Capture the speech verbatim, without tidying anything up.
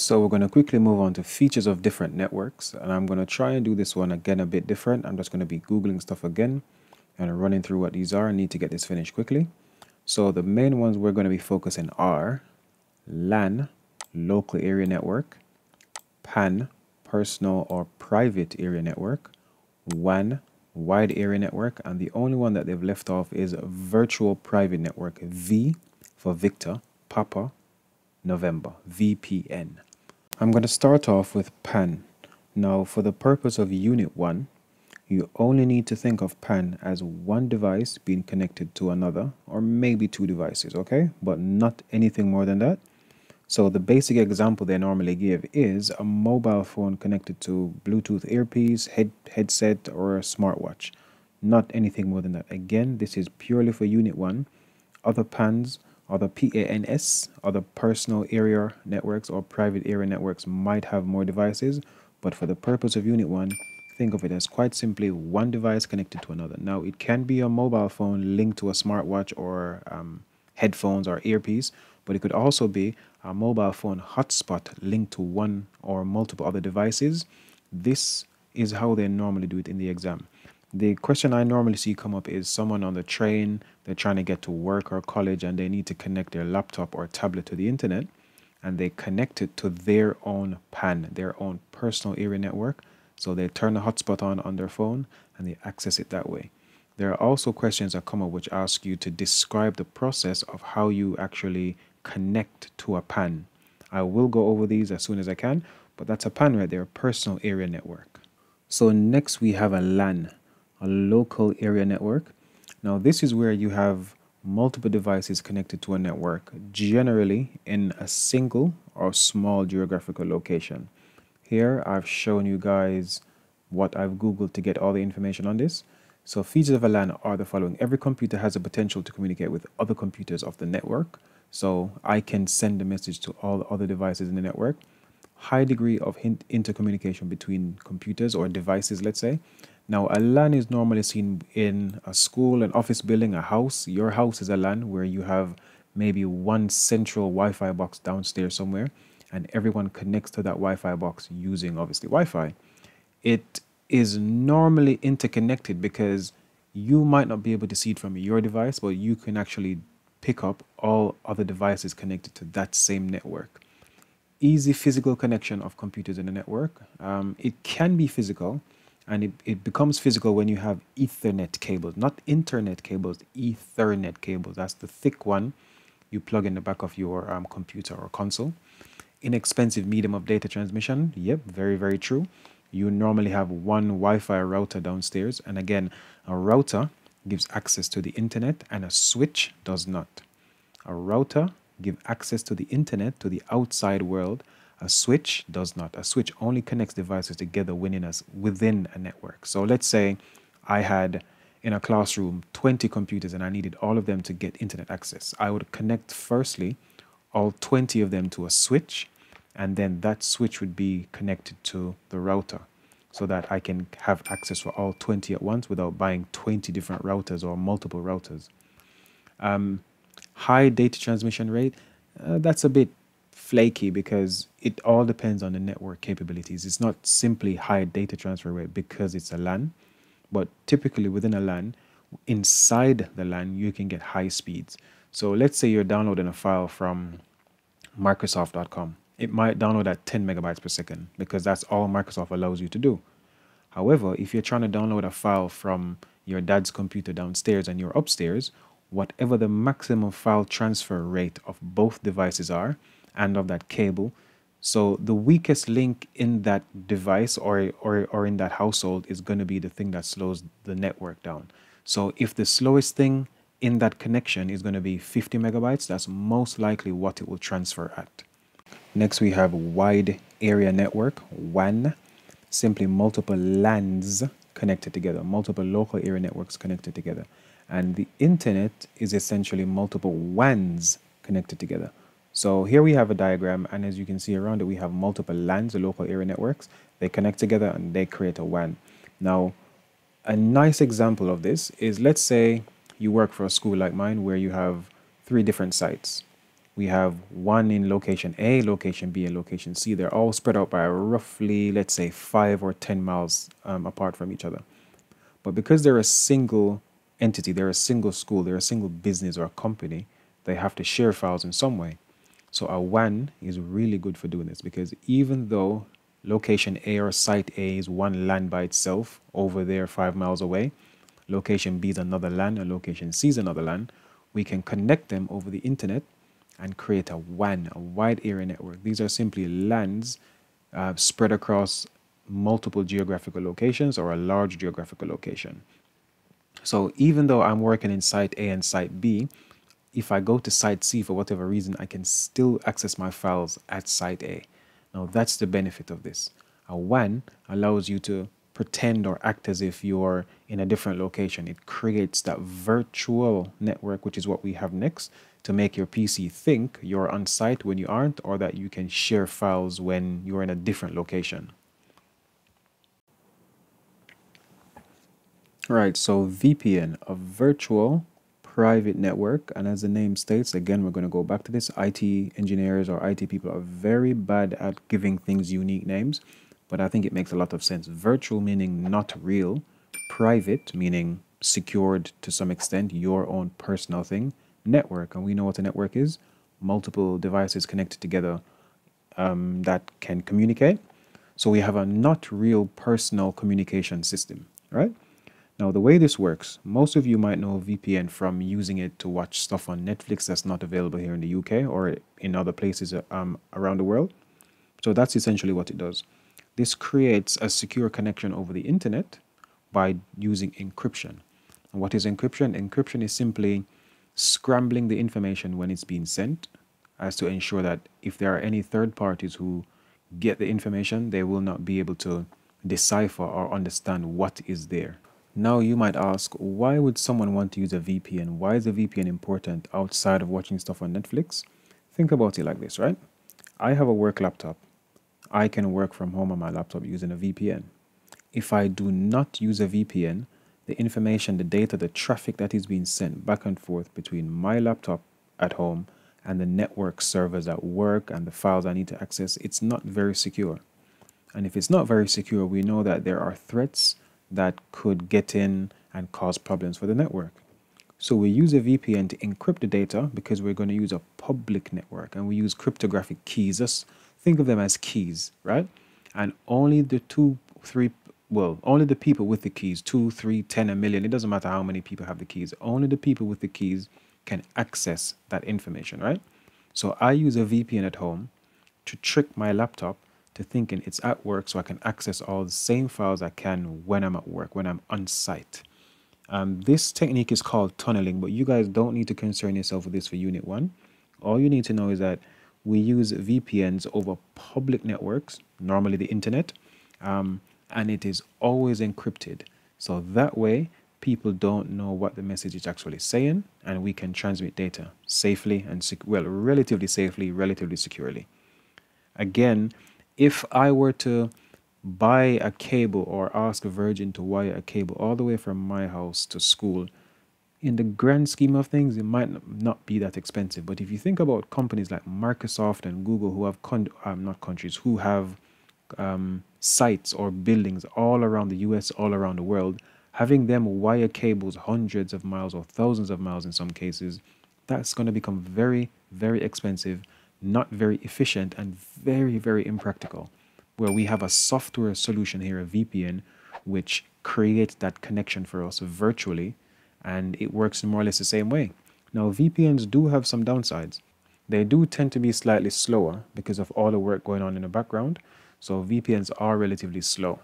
So we're going to quickly move on to features of different networks, and I'm going to try and do this one again a bit different. I'm just going to be Googling stuff again and running through what these are. I need to get this finished quickly. So the main ones we're going to be focusing are LAN, local area network, PAN, personal or private area network, WAN, wide area network, and the only one that they've left off is virtual private network, V for Victor, Papa, November, V P N. I'm going to start off with PAN. Now, for the purpose of Unit one, you only need to think of PAN as one device being connected to another, or maybe two devices, okay? But not anything more than that. So the basic example they normally give is a mobile phone connected to Bluetooth earpiece, head, headset, or a smartwatch. Not anything more than that. Again, this is purely for Unit one. Other PANs, other P A N S, other personal area networks or private area networks might have more devices, but for the purpose of Unit one, think of it as quite simply one device connected to another. Now, it can be a mobile phone linked to a smartwatch or um, headphones or earpiece, but it could also be a mobile phone hotspot linked to one or multiple other devices. This is how they normally do it in the exam. The question I normally see come up is someone on the train, they're trying to get to work or college and they need to connect their laptop or tablet to the internet, and they connect it to their own PAN, their own personal area network. So they turn the hotspot on on their phone and they access it that way. There are also questions that come up which ask you to describe the process of how you actually connect to a PAN. I will go over these as soon as I can, but that's a PAN right there, personal area network. So next we have a LAN, a local area network. Now this is where you have multiple devices connected to a network, generally in a single or small geographical location. Here I've shown you guys what I've Googled to get all the information on this. So features of a LAN are the following. Every computer has the potential to communicate with other computers of the network, so I can send a message to all the other devices in the network. High degree of intercommunication between computers or devices, let's say. Now, a LAN is normally seen in a school, an office building, a house. Your house is a LAN where you have maybe one central Wi-Fi box downstairs somewhere, and everyone connects to that Wi-Fi box using, obviously, Wi-Fi. It is normally interconnected because you might not be able to see it from your device, but you can actually pick up all other devices connected to that same network. Easy physical connection of computers in the network. Um, it can be physical. And it, it becomes physical when you have Ethernet cables, not internet cables, Ethernet cables. That's the thick one you plug in the back of your um, computer or console. Inexpensive medium of data transmission. Yep, very, very true. You normally have one Wi-Fi router downstairs. And again, a router gives access to the internet and a switch does not. A router gives access to the internet, to the outside world. A switch does not. A switch only connects devices together within us within a network. So let's say I had in a classroom twenty computers and I needed all of them to get internet access. I would connect firstly all twenty of them to a switch, and then that switch would be connected to the router so that I can have access for all twenty at once without buying twenty different routers or multiple routers. Um, high data transmission rate, uh, that's a bit flaky because it all depends on the network capabilities. It's not simply high data transfer rate because it's a LAN, but typically within a LAN, inside the LAN, you can get high speeds. So let's say you're downloading a file from Microsoft dot com. It might download at ten megabytes per second because that's all Microsoft allows you to do. However, if you're trying to download a file from your dad's computer downstairs and you're upstairs, whatever the maximum file transfer rate of both devices are, and of that cable, so the weakest link in that device or, or, or in that household is going to be the thing that slows the network down. So if the slowest thing in that connection is going to be fifty megabytes, that's most likely what it will transfer at. Next we have wide area network, WAN, simply multiple LANs connected together, multiple local area networks connected together. And the internet is essentially multiple WANs connected together. So here we have a diagram, and as you can see around it, we have multiple LANs, local area networks. They connect together and they create a WAN. Now, a nice example of this is, let's say you work for a school like mine where you have three different sites. we have one in location A, location B, and location C. They're all spread out by roughly, let's say, five or ten miles um, apart from each other. But because they're a single entity, they're a single school, they're a single business or a company, they have to share files in some way. So a W A N is really good for doing this, because even though location A or site A is one LAN by itself over there five miles away, location B is another LAN and location C is another LAN, we can connect them over the internet and create a W A N, a wide area network. These are simply LANs uh, spread across multiple geographical locations or a large geographical location. So even though I'm working in site A and site B, if I go to site C for whatever reason, I can still access my files at site A. Now that's the benefit of this. A W A N allows you to pretend or act as if you're in a different location. It creates that virtual network, which is what we have next, to make your P C think you're on site when you aren't, or that you can share files when you're in a different location. Right, so V P N, a virtual private network, and as the name states, again, we're going to go back to this. I T engineers or I T people are very bad at giving things unique names, but I think it makes a lot of sense. Virtual meaning not real, private meaning secured to some extent, your own personal thing, network, and we know what a network is, multiple devices connected together um, that can communicate. So we have a not real personal communication system, right? Now, the way this works, most of you might know V P N from using it to watch stuff on Netflix that's not available here in the U K or in other places um, around the world. So that's essentially what it does. This creates a secure connection over the internet by using encryption. And what is encryption? Encryption is simply scrambling the information when it's being sent, as to ensure that if there are any third parties who get the information, they will not be able to decipher or understand what is there. Now you might ask, why would someone want to use a V P N? Why is a V P N important outside of watching stuff on Netflix? Think about it like this, right? I have a work laptop. I can work from home on my laptop using a V P N. If I do not use a V P N, the information, the data, the traffic that is being sent back and forth between my laptop at home and the network servers at work and the files I need to access, it's not very secure. And if it's not very secure, we know that there are threats that could get in and cause problems for the network. So we use a V P N to encrypt the data, because we're going to use a public network, and we use cryptographic keys. Just think of them as keys, right? And only the two, three, well, only the people with the keys, two, three, ten, a million, it doesn't matter how many people have the keys, only the people with the keys can access that information, right? So I use a V P N at home to trick my laptop to thinking it's at work, so I can access all the same files I can when I'm at work, when I'm on site. Um, this technique is called tunneling, but you guys don't need to concern yourself with this for unit one. All you need to know is that we use V P Ns over public networks, normally the internet, um, and it is always encrypted. So that way, people don't know what the message is actually saying, and we can transmit data safely and, sec well, relatively safely, relatively securely. Again, if I were to buy a cable or ask Virgin to wire a cable all the way from my house to school, in the grand scheme of things, it might not be that expensive. But if you think about companies like Microsoft and Google, who have con um, not countries, who have um, sites or buildings all around the U S, all around the world, having them wire cables hundreds of miles or thousands of miles in some cases, that's going to become very, very expensive, not very efficient, and very, very impractical, where we have a software solution here, a V P N, which creates that connection for us virtually, and it works in more or less the same way. Now, V P Ns do have some downsides. They do tend to be slightly slower because of all the work going on in the background, so V P Ns are relatively slow.